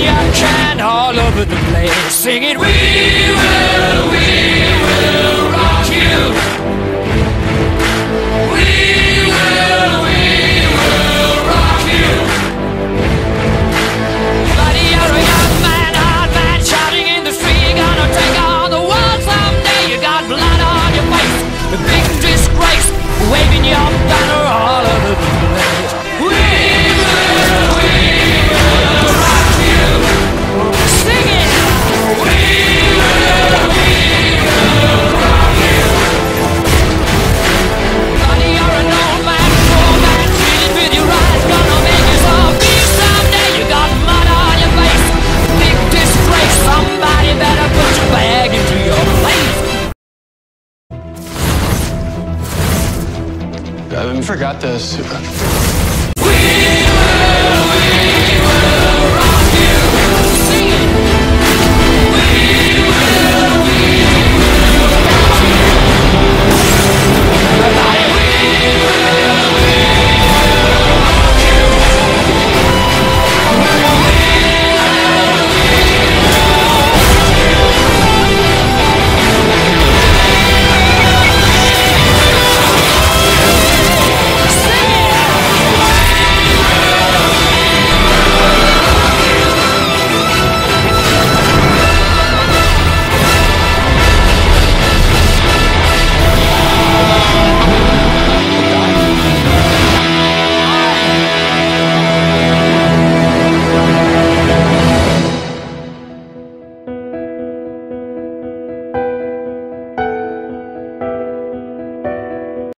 you can all over the place, singing we will rock you. Forgot this.